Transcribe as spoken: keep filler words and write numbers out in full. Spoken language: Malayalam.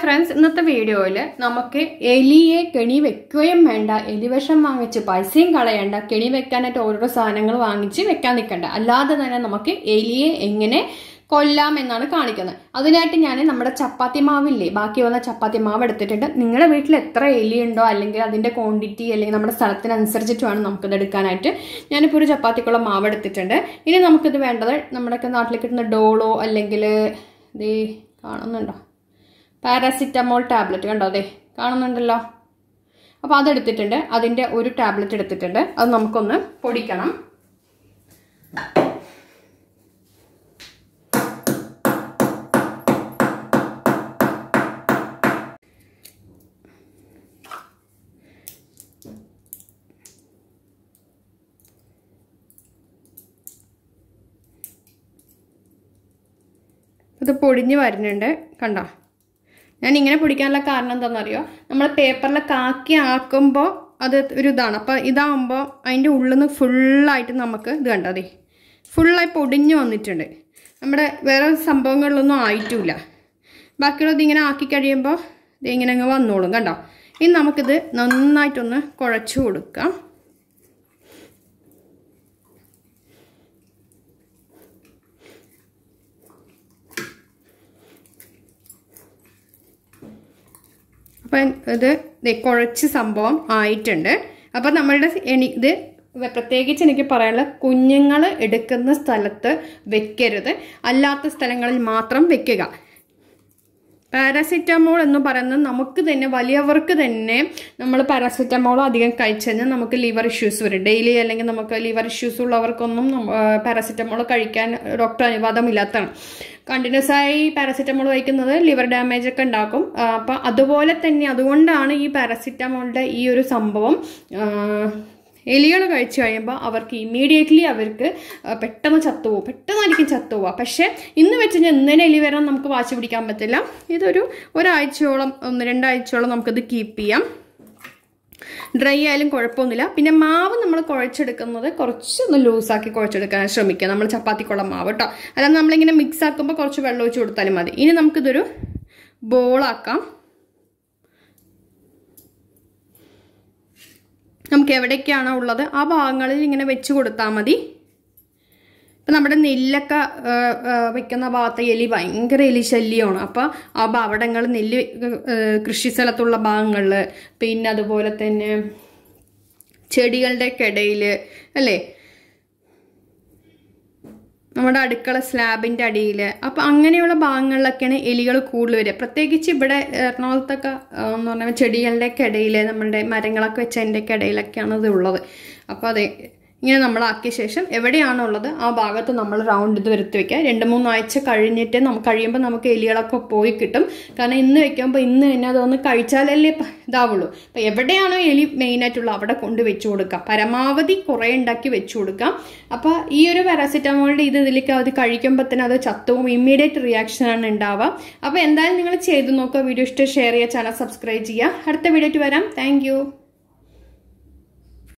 Friends, ഇന്നത്തെ വീഡിയോയിൽ നമുക്ക് എലിയെ കെണി വെക്കുകയും വേണ്ട, എലിവിഷം വാങ്ങിച്ച് പൈസയും കളയണ്ട, കെണി വെക്കാനായിട്ട് ഓരോരോ സാധനങ്ങൾ വാങ്ങിച്ച് വെക്കാൻ നിൽക്കണ്ട, അല്ലാതെ തന്നെ നമുക്ക് എലിയെ എങ്ങനെ കൊല്ലാം എന്നാണ് കാണിക്കുന്നത്. അതിനായിട്ട് ഞാൻ നമ്മുടെ ചപ്പാത്തി മാവില്ലേ, ബാക്കി വന്ന ചപ്പാത്തി മാവ് എടുത്തിട്ടുണ്ട്. നിങ്ങളുടെ വീട്ടിൽ എത്ര എലിയുണ്ടോ അല്ലെങ്കിൽ അതിൻ്റെ ക്വാണ്ടിറ്റി അല്ലെങ്കിൽ നമ്മുടെ സ്ഥലത്തിനനുസരിച്ചിട്ട് വേണം നമുക്കിത് എടുക്കാനായിട്ട്. ഞാനിപ്പോൾ ഒരു ചപ്പാത്തിക്കുള്ള മാവ് എടുത്തിട്ടുണ്ട്. ഇനി നമുക്കിത് വേണ്ടത് നമ്മുടെയൊക്കെ നാട്ടിൽ കിട്ടുന്ന ഡോളോ അല്ലെങ്കിൽ ഇത് കാണുന്നുണ്ടോ, പാരാസിറ്റമോൾ ടാബ്ലറ്റ്, കണ്ടോ അതെ കാണുന്നുണ്ടല്ലോ. അപ്പോൾ അതെടുത്തിട്ടുണ്ട്, അതിൻ്റെ ഒരു ടാബ്ലറ്റ് എടുത്തിട്ടുണ്ട്. അത് നമുക്കൊന്ന് പൊടിക്കണം. ഇത് പൊടിഞ്ഞ് വരുന്നുണ്ട്, കണ്ടോ. ഞാൻ ഇങ്ങനെ പൊടിക്കാനുള്ള കാരണം എന്താണെന്നറിയോ, നമ്മൾ പേപ്പറിൽ കാക്കി ആക്കുമ്പോൾ അത് ഒരു ഇതാണ്. അപ്പോൾ ഇതാകുമ്പോൾ അതിൻ്റെ ഉള്ളിൽ നിന്ന് ഫുള്ളായിട്ട് നമുക്ക് ഇത് കണ്ടോ അതെ ഫുള്ളായി പൊടിഞ്ഞ് വന്നിട്ടുണ്ട്. നമ്മുടെ വേറെ സംഭവങ്ങളിലൊന്നും ആയിട്ടില്ല. ബാക്കിയുള്ളത് ഇങ്ങനെ ആക്കി കഴിയുമ്പോൾ ഇത് ഇങ്ങനെ അങ്ങ് വന്നോളും, കണ്ടോ. ഇനി നമുക്കിത് നന്നായിട്ടൊന്ന് കുഴച്ച് കൊടുക്കാം. അപ്പം ഇത് കുറച്ച് സംഭവം ആയിട്ടുണ്ട്. അപ്പം നമ്മളുടെ എനി ഇത് പ്രത്യേകിച്ച് എനിക്ക് പറയാനുള്ളത്, കുഞ്ഞുങ്ങൾ എടുക്കുന്ന സ്ഥലത്ത് വെക്കരുത്, അല്ലാത്ത സ്ഥലങ്ങളിൽ മാത്രം വെക്കുക. പാരാസിറ്റമോൾ എന്ന് പറയുന്നത് നമുക്ക് തന്നെ വലിയവർക്ക് തന്നെ നമ്മൾ പാരാസിറ്റമോൾ അധികം കഴിച്ചു കഴിഞ്ഞാൽ നമുക്ക് ലിവർ ഇഷ്യൂസ് വരും. ഡെയിലി അല്ലെങ്കിൽ നമുക്ക് ലിവർ ഇഷ്യൂസ് ഉള്ളവർക്കൊന്നും പാരാസിറ്റമോൾ കഴിക്കാൻ ഡോക്ടർ അനുവാദമില്ലാത്തതാണ്. കണ്ടിന്യൂസ് ആയി പാരാസിറ്റമോൾ കഴിക്കുന്നത് ലിവർ ഡാമേജ് ഒക്കെ ഉണ്ടാക്കും. അപ്പം അതുപോലെ തന്നെ അതുകൊണ്ടാണ് ഈ പാരാസിറ്റമോളിൻ്റെ ഈ ഒരു സംഭവം എലികൾ കഴിച്ചു കഴിയുമ്പോൾ അവർക്ക് ഇമ്മീഡിയറ്റ്ലി അവർക്ക് പെട്ടെന്ന് ചത്തുപോകും, പെട്ടെന്നായിരിക്കും ചത്തുപോവുക. പക്ഷേ ഇന്ന് വെച്ച് കഴിഞ്ഞാൽ ഇന്നലെ എലി വരാൻ നമുക്ക് വാശി പിടിക്കാൻ പറ്റില്ല. ഇതൊരു ഒരാഴ്ചയോളം ഒന്ന് രണ്ടാഴ്ചയോളം നമുക്കിത് കീപ്പ് ചെയ്യാം. ഡ്രൈ ആയാലും കുഴപ്പമൊന്നുമില്ല. പിന്നെ മാവ് നമ്മൾ കുഴച്ചെടുക്കുന്നത് കുറച്ചൊന്ന് ലൂസാക്കി കുഴച്ചെടുക്കാൻ ശ്രമിക്കുക, നമ്മൾ ചപ്പാത്തിക്കുള്ള മാവ് കേട്ടോ. അല്ലാതെ നമ്മളിങ്ങനെ മിക്സ് ആക്കുമ്പോൾ കുറച്ച് വെള്ളം ഒഴിച്ച് കൊടുത്താലും മതി. ഇനി നമുക്കിതൊരു ബോളാക്കാം. നമുക്ക് എവിടെയൊക്കെയാണോ ഉള്ളത് ആ ഭാഗങ്ങളിൽ ഇങ്ങനെ വെച്ച് കൊടുത്താൽ മതി. ഇപ്പം നമ്മുടെ നെല്ലൊക്കെ വെക്കുന്ന ഭാഗത്ത് എലി ഭയങ്കര എലി ശല്യമാണ്. അപ്പോൾ ആ ഭാവടങ്ങൾ നെല്ല് കൃഷി സ്ഥലത്തുള്ള ഭാഗങ്ങളിൽ, പിന്നെ അതുപോലെ തന്നെ ചെടികളുടെ ഇടയിൽ അല്ലേ, നമ്മുടെ അടുക്കള സ്ലാബിൻ്റെ അടിയിൽ, അപ്പം അങ്ങനെയുള്ള ഭാഗങ്ങളിലൊക്കെയാണ് എലികൾ കൂടുതൽ വരിക. പ്രത്യേകിച്ച് ഇവിടെ എറണാകുളത്തൊക്കെ എന്ന് പറഞ്ഞാൽ ചെടികളുടെ ഇടയിൽ, നമ്മുടെ മരങ്ങളൊക്കെ വെച്ചതിൻ്റെ ഇടയിലൊക്കെയാണ് ഇത് ഉള്ളത്. അപ്പോൾ അതെ ഇങ്ങനെ നമ്മളാക്കിയ ശേഷം എവിടെയാണോ ഉള്ളത് ആ ഭാഗത്ത് നമ്മൾ റൗണ്ട് ഇത് വരുത്തി വയ്ക്കുക. രണ്ട് മൂന്നാഴ്ച കഴിഞ്ഞിട്ട് നമുക്ക് കഴിയുമ്പോൾ നമുക്ക് എലികളൊക്കെ പോയി കിട്ടും. കാരണം ഇന്ന് വയ്ക്കുമ്പോൾ ഇന്ന് തന്നെ അതൊന്ന് കഴിച്ചാലല്ലേ ഇതാവുള്ളൂ. അപ്പോൾ എവിടെയാണോ എലി മെയിനായിട്ടുള്ള അവിടെ കൊണ്ട് വെച്ച് കൊടുക്കുക, പരമാവധി കുറേ ഉണ്ടാക്കി വെച്ച് കൊടുക്കാം. അപ്പോൾ ഈ ഒരു പാരാസിറ്റമോളിൻ്റെ ഇത് ഇതിലേക്ക് അത് കഴിക്കുമ്പോൾ തന്നെ അത് ചത്തവും, ഇമ്മീഡിയറ്റ് റിയാക്ഷനാണ് ഉണ്ടാവുക. അപ്പോൾ എന്തായാലും നിങ്ങൾ ചെയ്ത് നോക്കുക. വീഡിയോ ഇഷ്ടം ഷെയർ ചെയ്യുക, ചാനൽ സബ്സ്ക്രൈബ് ചെയ്യുക. അടുത്ത വീഡിയോയിട്ട് വരാം. Thank U.